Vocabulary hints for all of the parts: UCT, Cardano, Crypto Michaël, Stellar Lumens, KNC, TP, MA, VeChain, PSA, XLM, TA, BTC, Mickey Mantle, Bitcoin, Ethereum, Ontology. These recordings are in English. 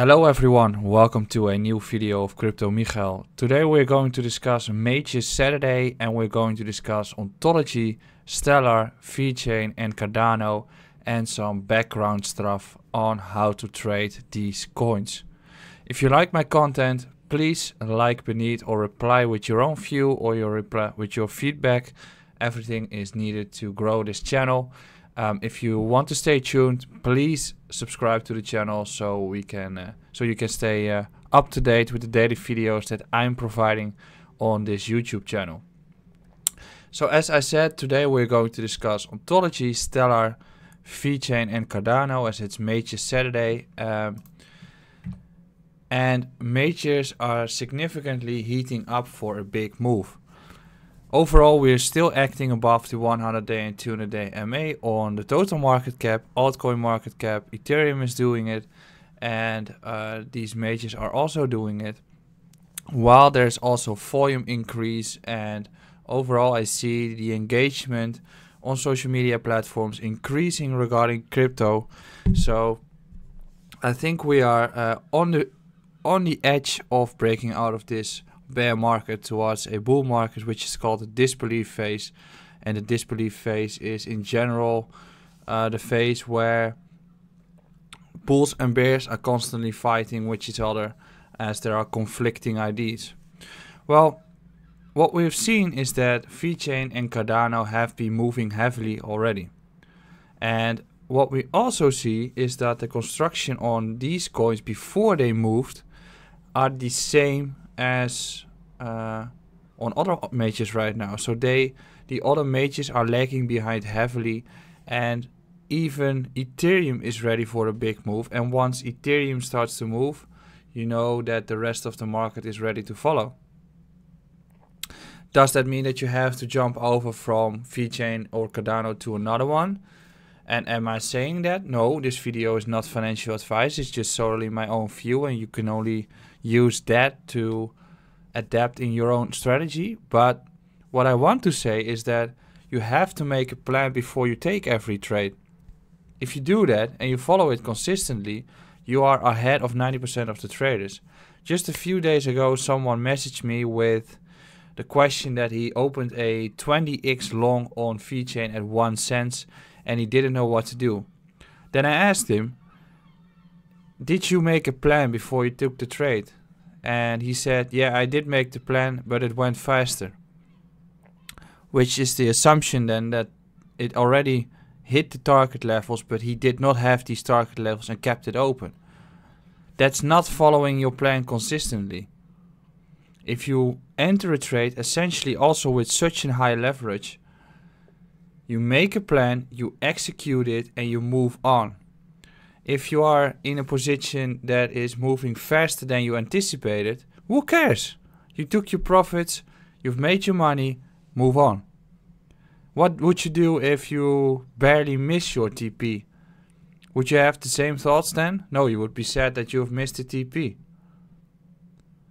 Hello everyone, welcome to a new video of Crypto Michael. Today we're going to discuss Major Saturday and we're going to discuss Ontology, Stellar, VeChain and Cardano and some background stuff on how to trade these coins. If you like my content, please like beneath or reply with your own view or your reply with your feedback. Everything is needed to grow this channel. If you want to stay tuned, please subscribe to the channel so we can, so you can stay up to date with the daily videos that I'm providing on this YouTube channel. So as I said, today we're going to discuss Ontology, Stellar, VeChain and Cardano as it's Major Saturday. And majors are significantly heating up for a big move. Overall, we are still acting above the 100-day and 200-day MA on the total market cap, altcoin market cap. Ethereum is doing it, and these majors are also doing it. While there's also volume increase, and overall I see the engagement on social media platforms increasing regarding crypto. So I think we are on the edge of breaking out of this bear market towards a bull market, which is called the disbelief phase. And the disbelief phase is in general the phase where bulls and bears are constantly fighting with each other as there are conflicting ideas. Well, what we've seen is that VeChain and Cardano have been moving heavily already, and what we also see is that the construction on these coins before they moved are the same as on other majors right now. So the other majors are lagging behind heavily, and even Ethereum is ready for a big move. And once Ethereum starts to move, you know that the rest of the market is ready to follow. Does that mean that you have to jump over from VeChain or Cardano to another one? And am I saying that? No, this video is not financial advice. It's just solely my own view, and you can only use that to adapt in your own strategy. But what I want to say is that you have to make a plan before you take every trade. If you do that and you follow it consistently, you are ahead of 90% of the traders. Just a few days ago, someone messaged me with the question that he opened a 20x long on VeChain at 1 cent. And he didn't know what to do. Then I asked him, did you make a plan before you took the trade? And he said, yeah, I did make the plan, but it went faster. Which is the assumption then that it already hit the target levels, but he did not have these target levels and kept it open. That's not following your plan consistently. If you enter a trade, essentially also with such a high leverage, you make a plan, you execute it, and you move on. If you are in a position that is moving faster than you anticipated, who cares? You took your profits, you've made your money, move on. What would you do if you barely miss your TP? Would you have the same thoughts then? No, you would be sad that you've missed the TP.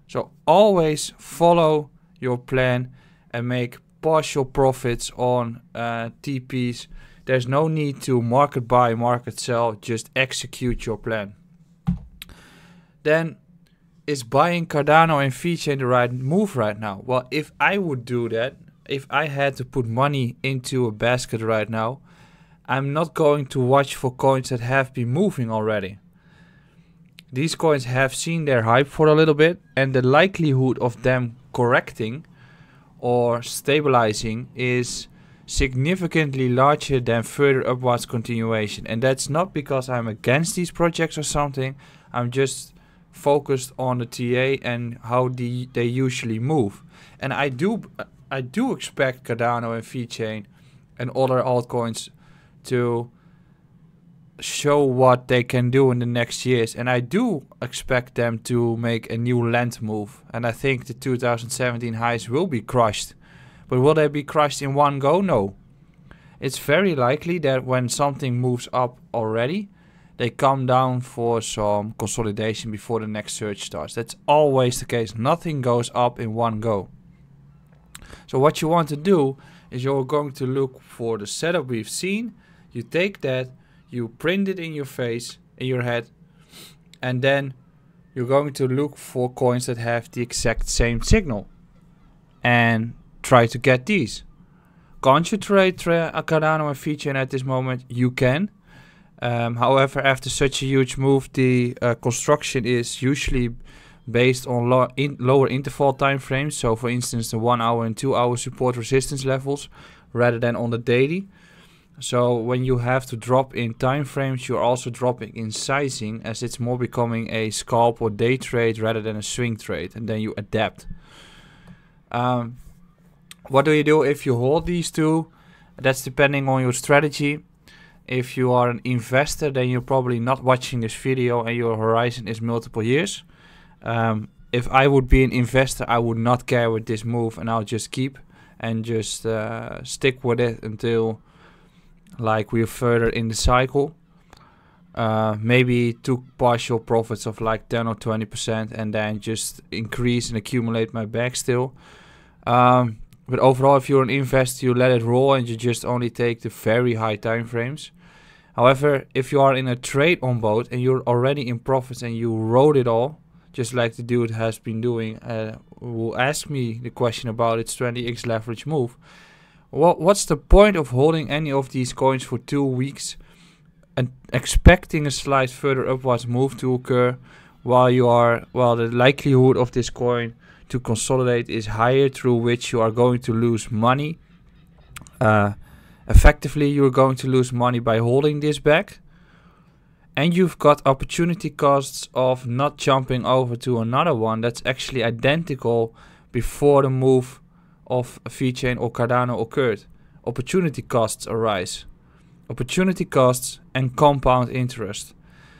So always follow your plan and make partial profits on TPs. There's no need to market buy, market sell, just execute your plan. Then, is buying Cardano and VeChain the right move right now? Well, if I would do that, if I had to put money into a basket right now, I'm not going to watch for coins that have been moving already. These coins have seen their hype for a little bit, and the likelihood of them correcting or stabilizing is significantly larger than further upwards continuation. And that's not because I'm against these projects or something. I'm just focused on the TA and how they usually move. And I do expect Cardano and VeChain and other altcoins to show what they can do in the next years, and I do expect them to make a new land move, and I think the 2017 highs will be crushed. But will they be crushed in one go? No. It's very likely that when something moves up already, they come down for some consolidation before the next surge starts. That's always the case. Nothing goes up in one go. So what you want to do is you're going to look for the setup we've seen. You take that, you print it in your face, in your head, and then you're going to look for coins that have the exact same signal and try to get these. Can't you trade Cardano and VeChain at this moment? You can. However, after such a huge move, the construction is usually based on lower interval time frames. So, for instance, the 1 hour and 2 hour support resistance levels rather than on the daily. So when you have to drop in time frames, you're also dropping in sizing, as it's more becoming a scalp or day trade rather than a swing trade, and then you adapt. What do you do if you hold these two? That's depending on your strategy. If you are an investor, then you're probably not watching this video and your horizon is multiple years. If I would be an investor, I would not care with this move, and I'll just keep and just stick with it until like we're further in the cycle. Maybe took partial profits of like 10 or 20% and then just increase and accumulate my bag still. But overall, if you're an investor, you let it roll and you just only take the very high time frames. However, if you are in a trade on boat and you're already in profits and you wrote it all, just like the dude has been doing, who asked me the question about its 20x leverage move. What's the point of holding any of these coins for 2 weeks and expecting a slight further upwards move to occur while you are, the likelihood of this coin to consolidate is higher, through which you are going to lose money. Effectively, you're going to lose money by holding this back. And you've got opportunity costs of not jumping over to another one that's actually identical before the move of VeChain or Cardano occurred. Opportunity costs arise. Opportunity costs and compound interest.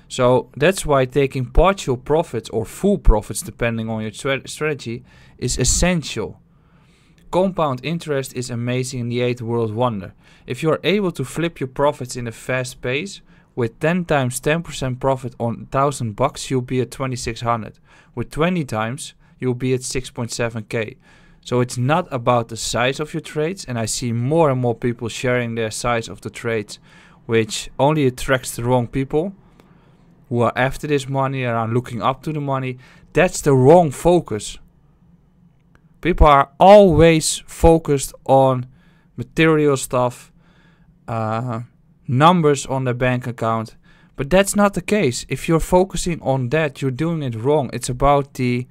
So that's why taking partial profits or full profits, depending on your strategy, is essential. Compound interest is amazing in the eighth world wonder. If you are able to flip your profits in a fast pace, with 10 times 10% profit on $1,000, you'll be at 2,600. With 20 times, you'll be at 6.7K. So it's not about the size of your trades, and I see more and more people sharing their size of the trades, which only attracts the wrong people who are after this money and are looking up to the money. That's the wrong focus. People are always focused on material stuff, numbers on their bank account, but that's not the case. If you're focusing on that, you're doing it wrong. It's about the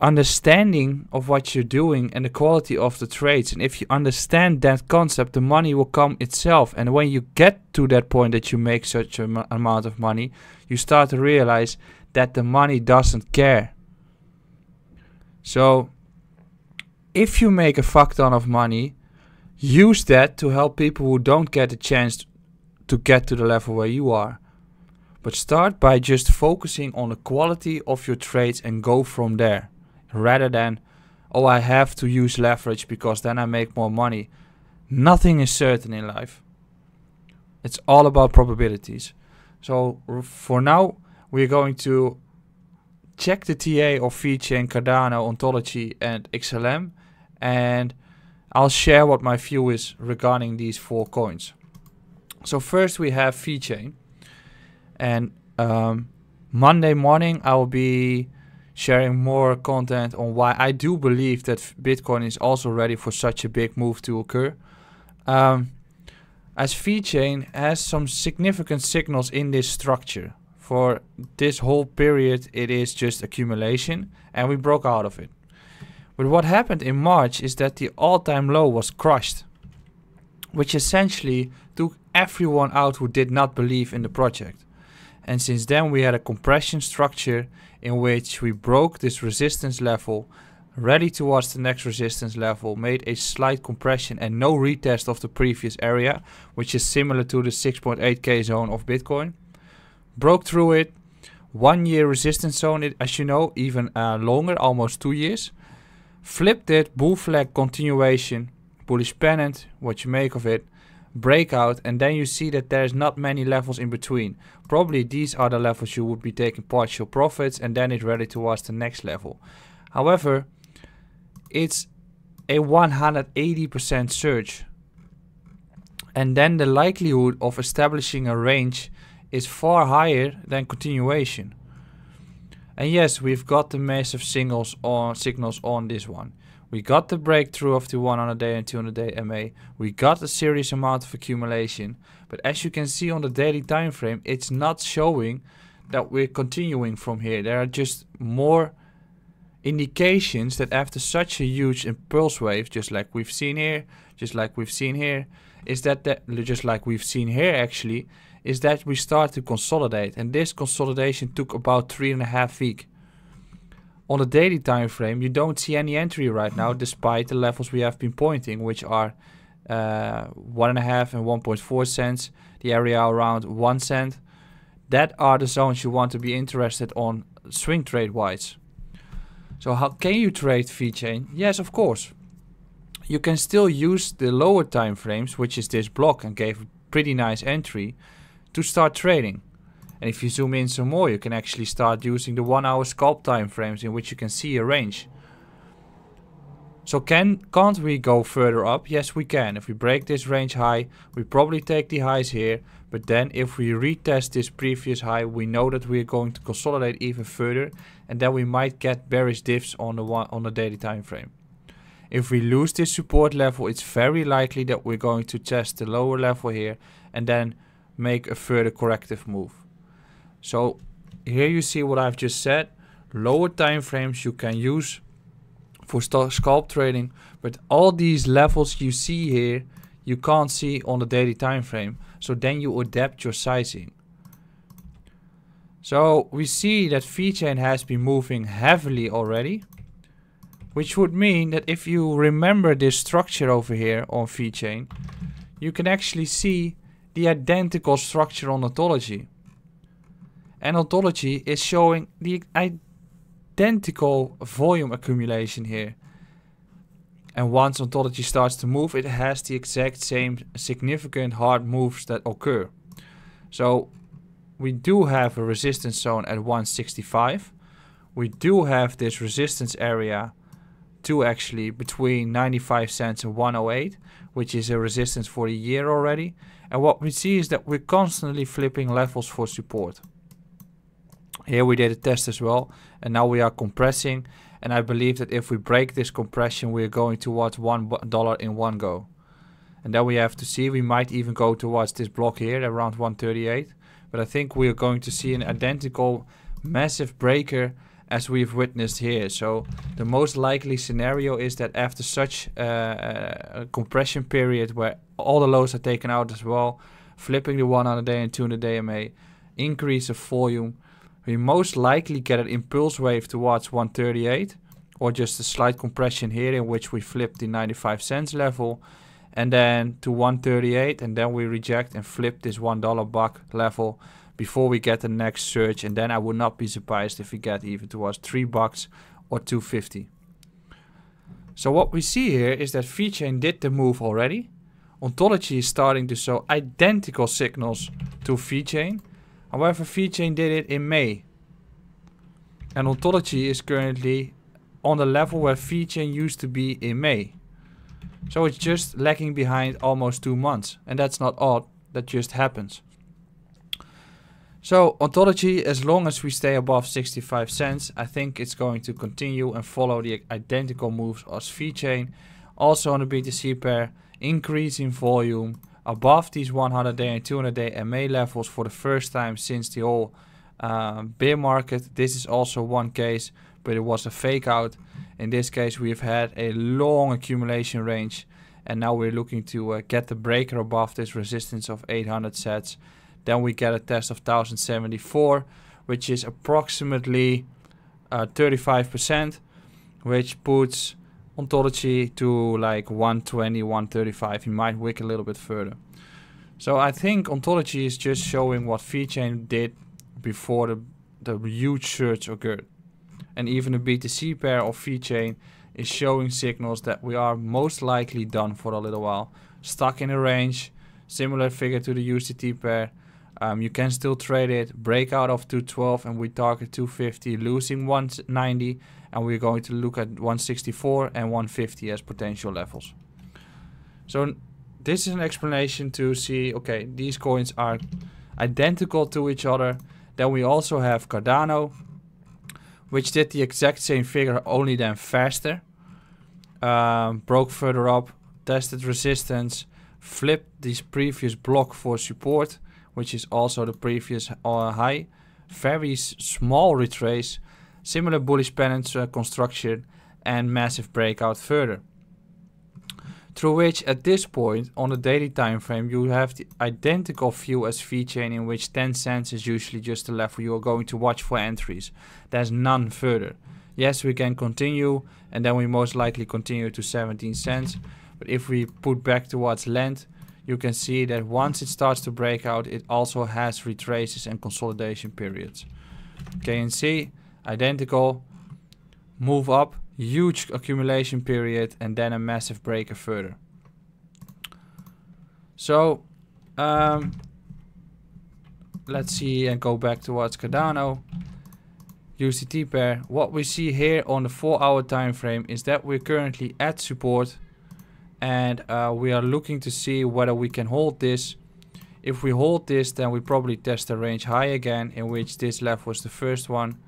understanding of what you're doing and the quality of the trades, and if you understand that concept, the money will come itself. And when you get to that point that you make such an amount of money, you start to realize that the money doesn't care. So if you make a fuck ton of money, use that to help people who don't get a chance to get to the level where you are. But start by just focusing on the quality of your trades and go from there, rather than, oh, I have to use leverage because then I make more money. Nothing is certain in life. It's all about probabilities. So for now, we're going to check the TA of VeChain, Cardano, Ontology and XLM, and I'll share what my view is regarding these four coins. So first we have VeChain, and Monday morning I'll be sharing more content on why I do believe that Bitcoin is also ready for such a big move to occur. As VeChain has some significant signals in this structure. For this whole period it is just accumulation, and we broke out of it. But what happened in March is that the all-time low was crushed, which essentially took everyone out who did not believe in the project. And since then we had a compression structure in which we broke this resistance level, rallied towards the next resistance level, made a slight compression and no retest of the previous area, which is similar to the 6.8K zone of Bitcoin. Broke through it, 1 year resistance zone, as you know, even longer, almost 2 years. Flipped it, bull flag continuation, bullish pennant, what you make of it, breakout, and then you see that there's not many levels in between. Probably these are the levels you would be taking partial profits, and then it rallied towards the next level. However, it's a 180% surge, and then the likelihood of establishing a range is far higher than continuation. And yes, we've got the massive signals on this one. We got the breakthrough of the 100-day and 200-day MA. We got a serious amount of accumulation. But as you can see on the daily time frame, it's not showing that we're continuing from here. There are just more indications that after such a huge impulse wave, just like we've seen here, just like we've seen here actually, is that we start to consolidate. And this consolidation took about 3.5 weeks. On the daily time frame, you don't see any entry right now, despite the levels we have been pointing, which are 1.5 and 1.4 cents, the area around 1 cent. That are the zones you want to be interested on swing trade wise. So how can you trade VeChain? Yes, of course. You can still use the lower time frames, which is this block and gave a pretty nice entry, to start trading. And if you zoom in some more, you can actually start using the 1-hour scalp time frames in which you can see a range. So can't we go further up? Yes, we can. If we break this range high, we probably take the highs here. But then if we retest this previous high, we know that we're going to consolidate even further. And then we might get bearish dips on the daily time frame. If we lose this support level, it's very likely that we're going to test the lower level here. And then make a further corrective move. So here you see what I've just said. Lower time frames you can use for scalp trading, but all these levels you see here you can't see on the daily time frame. So then you adapt your sizing. So we see that VeChain has been moving heavily already, which would mean that if you remember this structure over here on VeChain, you can actually see the identical structure on Ontology. And Ontology is showing the identical volume accumulation here. And once Ontology starts to move, it has the exact same significant hard moves that occur. So we do have a resistance zone at 165. We do have this resistance area to actually between 95 cents and 108, which is a resistance for a year already. And what we see is that we're constantly flipping levels for support. Here we did a test as well, and now we are compressing, and I believe that if we break this compression, we're going towards $1 in one go. And then we have to see, we might even go towards this block here around 138, but I think we are going to see an identical massive breaker as we've witnessed here. So the most likely scenario is that after such a compression period where all the lows are taken out as well, flipping the 100-day and 200-day MA, increase of volume, we most likely get an impulse wave towards 138, or just a slight compression here in which we flip the 95 cents level, and then to 138, and then we reject and flip this $1 level before we get the next surge. And then I would not be surprised if we get even towards $3 or $2.50. So what we see here is that VeChain did the move already. Ontology is starting to show identical signals to VeChain. However, VeChain did it in May, and Ontology is currently on the level where VeChain used to be in May. So it's just lagging behind almost 2 months, and that's not odd, that just happens. So Ontology, as long as we stay above 65 cents, I think it's going to continue and follow the identical moves as VeChain. Also on the BTC pair, increase in volume above these 100-day and 200-day MA levels for the first time since the whole bear market. This is also one case, but it was a fake out. In this case, we've had a long accumulation range, and now we're looking to get the breaker above this resistance of 800 sets. Then we get a test of 1074, which is approximately 35%, which puts Ontology to like 120, 135, he might wick a little bit further. So I think Ontology is just showing what VeChain did before the huge surge occurred. And even the BTC pair of VeChain is showing signals that we are most likely done for a little while. Stuck in a range, similar figure to the UCT pair. You can still trade it, breakout of 212 and we target 250, losing 190, and we're going to look at 164 and 150 as potential levels. So this is an explanation to see, okay, these coins are identical to each other. Then we also have Cardano, which did the exact same figure, only then faster. Broke further up, tested resistance, flipped this previous block for support, which is also the previous high. Very small retrace, similar bullish pennant construction, and massive breakout further. Through which, at this point, on the daily time frame, you have the identical view as VeChain, in which 10 cents is usually just the level you are going to watch for entries. There's none further. Yes, we can continue, and then we most likely continue to 17 cents. But if we put back towards land, you can see that once it starts to break out, it also has retraces and consolidation periods. KNC, identical, move up. Huge accumulation period and then a massive breaker further. So let's see and go back towards Cardano UCT pair. What we see here on the 4-hour time frame is that we're currently at support, and we are looking to see whether we can hold this. If we hold this, then we probably test the range high again, in which this level was the first one.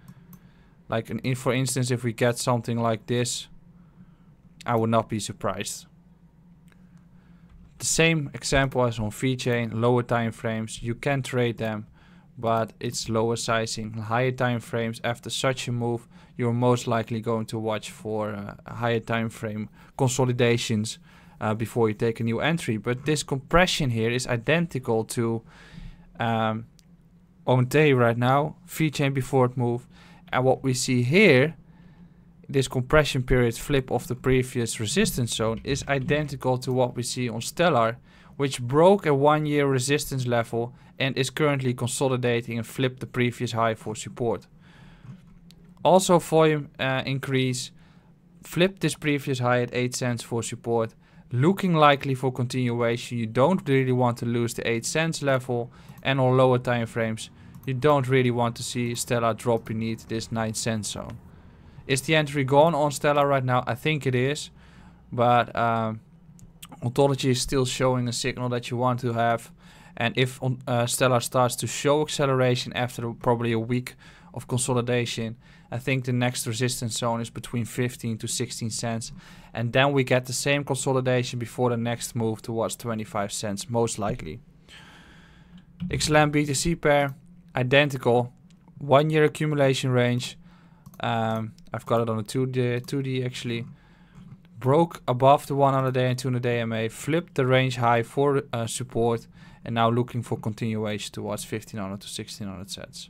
Like, for instance, if we get something like this, I would not be surprised. The same example as on VeChain, lower time frames, you can trade them, but it's lower sizing. Higher time frames, after such a move, you're most likely going to watch for higher time frame consolidations before you take a new entry. But this compression here is identical to ONTA right now, VeChain before it moved. And what we see here, this compression period flip of the previous resistance zone, is identical to what we see on Stellar, which broke a 1-year resistance level and is currently consolidating and flipped the previous high for support. Also volume increase, flipped this previous high at 8 cents for support, looking likely for continuation. You don't really want to lose the 8 cents level, and on lower time frames, you don't really want to see Stellar drop beneath this 9 cent zone. Is the entry gone on Stellar right now? I think it is. But Ontology is still showing a signal that you want to have. And if Stellar starts to show acceleration after probably a week of consolidation, I think the next resistance zone is between 15 to 16 cents. And then we get the same consolidation before the next move towards 25 cents, most likely. XLM BTC pair. Identical, 1-year accumulation range. I've got it on a 2D actually. Broke above the 100-day and 200-day MA, flipped the range high for support, and now looking for continuation towards 1500 to 1600 cents.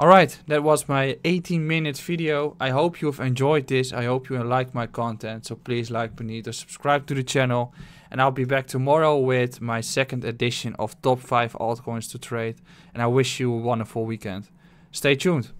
Alright, that was my 18-minute video. I hope you've enjoyed this. I hope you like my content. So please like beneath or subscribe to the channel. And I'll be back tomorrow with my second edition of Top 5 Altcoins to Trade. And I wish you a wonderful weekend. Stay tuned.